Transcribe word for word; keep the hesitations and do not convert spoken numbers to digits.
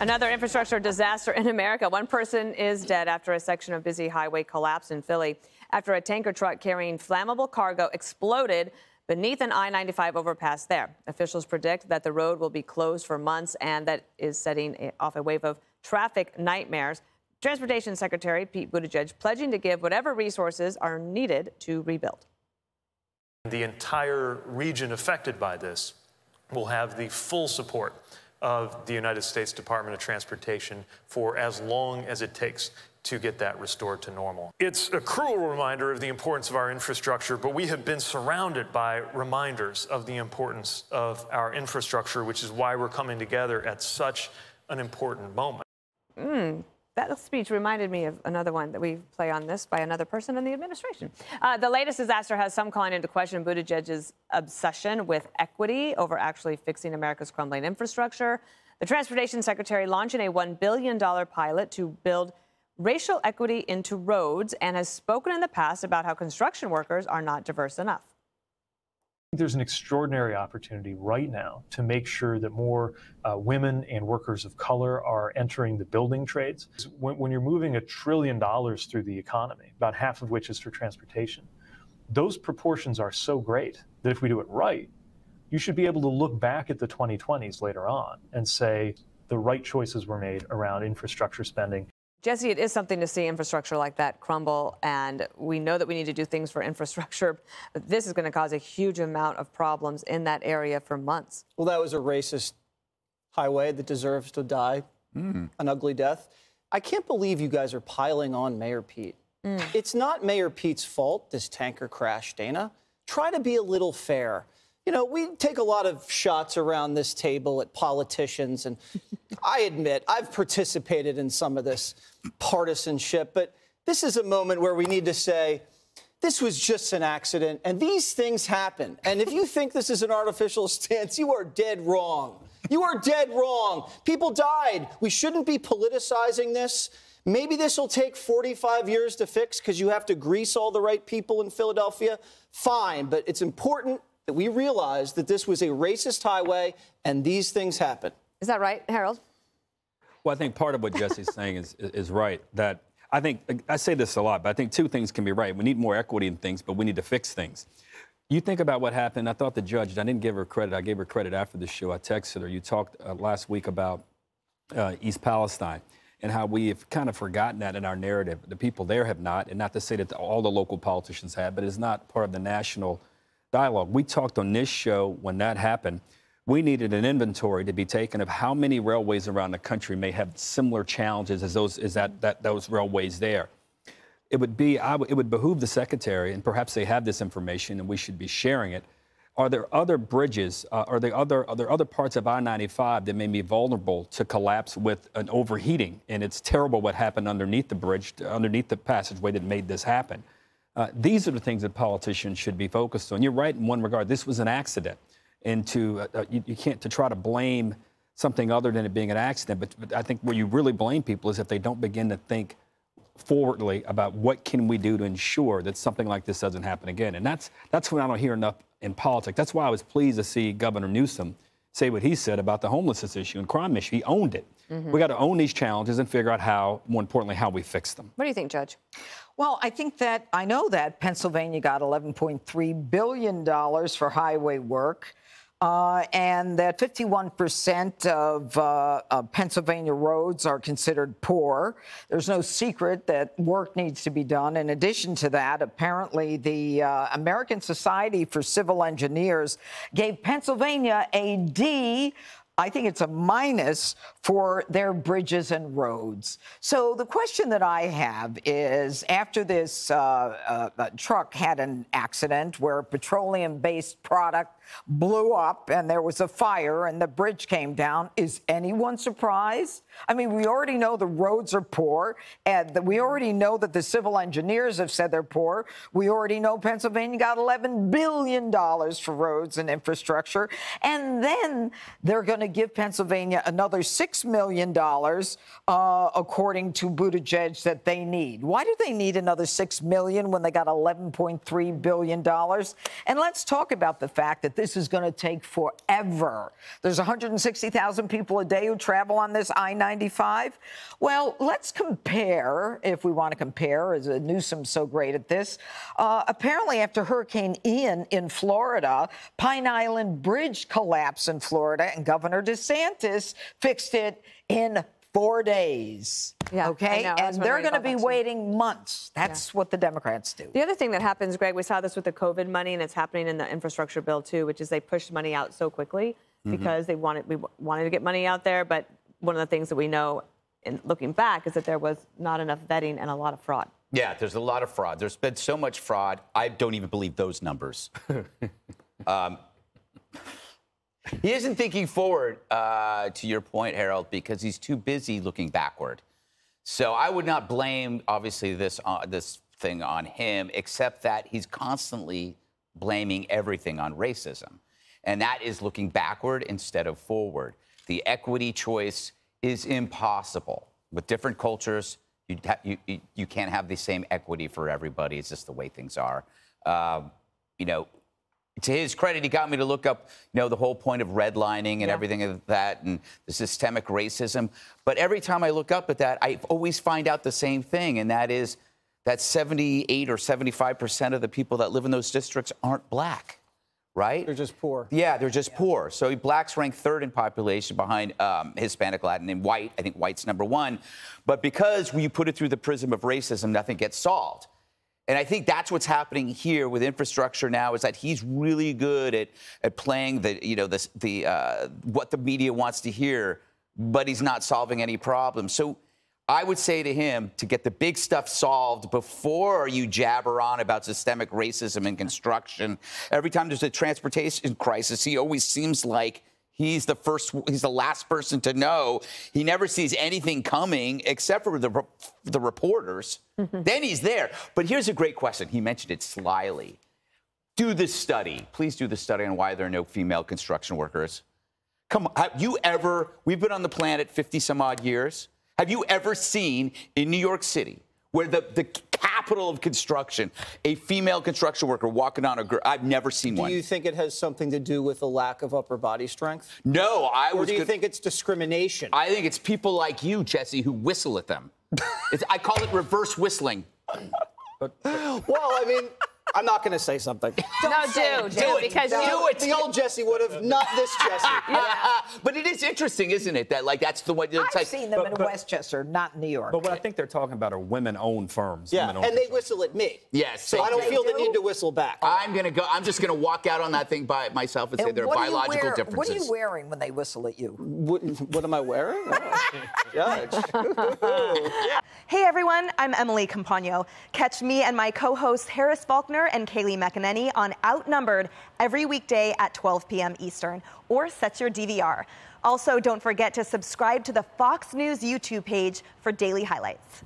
Another infrastructure disaster in America. One person is dead after a section of busy highway collapsed in Philly after a tanker truck carrying flammable cargo exploded beneath an I ninety-five overpass there. Officials predict that the road will be closed for months, and that is setting off a wave of traffic nightmares. Transportation Secretary Pete Buttigieg pledging to give whatever resources are needed to rebuild. The entire region affected by this will have the full support of the United States Department of Transportation for as long as it takes to get that restored to normal. It's a cruel reminder of the importance of our infrastructure, but we have been surrounded by reminders of the importance of our infrastructure, which is why we're coming together at such an important moment. Mm. That speech reminded me of another one that we play on this by another person in the administration. Uh, the latest disaster has some calling into question Buttigieg's obsession with equity over actually fixing America's crumbling infrastructure. The transportation secretary launching a one billion dollar pilot to build racial equity into roads, and has spoken in the past about how construction workers are not diverse enough. There's an extraordinary opportunity right now to make sure that more uh, women and workers of color are entering the building trades. When, when you're moving a trillion dollars through the economy, about half of which is for transportation, those proportions are so great that if we do it right, you should be able to look back at the twenty twenties later on and say the right choices were made around infrastructure spending. Jesse, it is something to see infrastructure like that crumble, and we know that we need to do things for infrastructure, but this is going to cause a huge amount of problems in that area for months. Well, that was a racist highway that deserves to die mm. an ugly death. I can't believe you guys are piling on Mayor Pete. Mm. It's not Mayor Pete's fault, this tanker crash, Dana. Try to be a little fair. You know, we take a lot of shots around this table at politicians, and I admit I've participated in some of this partisanship, but this is a moment where we need to say, this was just an accident, and these things happen. And if you think this is an artificial stance, you are dead wrong. You are dead wrong. People died. We shouldn't be politicizing this. Maybe this will take forty-five years to fix because you have to grease all the right people in Philadelphia. Fine, but it's important that we realized that this was a racist highway and these things happen. Is that right, Harold? Well, I think part of what Jesse's saying is, is right, that I think, I say this a lot, but I think two things can be right. We need more equity in things, but we need to fix things. You think about what happened. I thought the judge, I didn't give her credit. I gave her credit after the show. I texted her. You talked uh, last week about uh, East Palestine and how we have kind of forgotten that in our narrative. The people there have not, and not to say that the, all the local politicians have, but it's not part of the national dialogue. We talked on this show when that happened. We needed an inventory to be taken of how many railways around the country may have similar challenges as those as that, that those railways there. It would be I w it would behoove the secretary, and perhaps they have this information, and we should be sharing it. Are there other bridges? Uh, are there other are there other parts of I ninety-five that may be vulnerable to collapse with an overheating? And it's terrible what happened underneath the bridge, underneath the passageway that made this happen. Uh, these are the things that politicians should be focused on. You're right in one regard. This was an accident, and to uh, you, you can't to try to blame something other than it being an accident. But, but I think where you really blame people is if they don't begin to think forwardly about what can we do to ensure that something like this doesn't happen again. And that's that's when I don't hear enough in politics. That's why I was pleased to see Governor Newsom say what he said about the homelessness issue and crime issue. He owned it. Mm-hmm. We got to own these challenges and figure out how, more importantly, how we fix them. What do you think, Judge? Well, I think that I know that Pennsylvania got eleven point three billion dollars for highway work, uh, and that fifty-one percent of, uh, of Pennsylvania roads are considered poor. There's no secret that work needs to be done. In addition to that, apparently the uh, American Society for Civil Engineers gave Pennsylvania a D. I think it's a minus for their bridges and roads. So the question that I have is, after this uh, uh, truck had an accident where a petroleum-based product blew up and there was a fire and the bridge came down, is anyone surprised? I mean, we already know the roads are poor, and we already know that the civil engineers have said they're poor. We already know Pennsylvania got eleven billion dollars for roads and infrastructure, and then they're going to to give Pennsylvania another six million dollars, uh, according to Buttigieg, that they need. Why do they need another six million dollars when they got eleven point three billion dollars? And let's talk about the fact that this is going to take forever. There's one hundred sixty thousand people a day who travel on this I ninety-five. Well, let's compare, if we want to compare, as Newsom's so great at this. Uh, apparently, after Hurricane Ian in Florida, Pine Island Bridge collapsed in Florida, and Governor DeSantis fixed it in four days. Yeah, okay, know, and they're going to be waiting months. That's yeah. what the Democrats do. The other thing that happens, Greg, we saw this with the COVID money, and it's happening in the infrastructure bill too, which is they pushed money out so quickly mm-hmm. because they wanted we wanted to get money out there. But one of the things that we know, in looking back, is that there was not enough vetting and a lot of fraud. Yeah, there's a lot of fraud. There's been so much fraud. I don't even believe those numbers. um, He isn't thinking forward, uh, to your point, Harold, because he's too busy looking backward. So I would not blame, obviously, this uh, this thing on him, except that he's constantly blaming everything on racism. And that is looking backward instead of forward. The equity choice is impossible. With different cultures, you, you, you can't have the same equity for everybody. It's just the way things are. Uh, you know, to his credit, he got me to look up, you know, the whole point of redlining and yeah. everything of that and the systemic racism. But every time I look up at that, I always find out the same thing, and that is that seventy-eight or seventy-five percent of the people that live in those districts aren't black, right? They're just poor. Yeah, they're just yeah. poor. So blacks rank third in population behind um, Hispanic, Latin, and white. I think white's number one. But because when you put it through the prism of racism, nothing gets solved. And I think that's what's happening here with infrastructure now, is that he's really good at, at playing the, you know, the, the, uh, what the media wants to hear, but he's not solving any problems. So I would say to him to get the big stuff solved before you jabber on about systemic racism and construction. Every time there's a transportation crisis, he always seems like he's the first, he's the last person to know. He never sees anything coming except for the, the reporters. Mm-hmm. Then he's there. But here's a great question. He mentioned it slyly. Do this study. Please do the study on why there are no female construction workers. Come on. Have you ever, we've been on the planet fifty some odd years. Have you ever seen in New York City, where the, the capital of construction, a female construction worker walking on a girl? I've never seen one. Do you think it has something to do with the lack of upper body strength? No, I was. Or do you think it's discrimination? I think it's people like you, Jesse, who whistle at them. It's, I call it reverse whistling. But, but, well, I mean, I'm not going to say something. Don't no, say do, it, do, do it. Because no, do it. The old Jesse would have, not this Jesse. Yeah. But it is interesting, isn't it? That, like, that's the one. I've like, seen them but, in but, Westchester, not New York. But what I think they're talking about are women-owned firms. Yeah, women-owned and they firms. whistle at me. Yes. So I don't do. feel the need to whistle back. I'm going to go. I'm just going to walk out on that thing by myself and, and say there are biological wear, differences. What are you wearing when they whistle at you? What, what am I wearing? Yeah. Yeah. Hey, everyone. I'm Emily Compagno. Catch me and my co-host Harris Faulkner and Kaylee McEnany on Outnumbered every weekday at twelve p m Eastern, or set your D V R. Also, don't forget to subscribe to the Fox News YouTube page for daily highlights.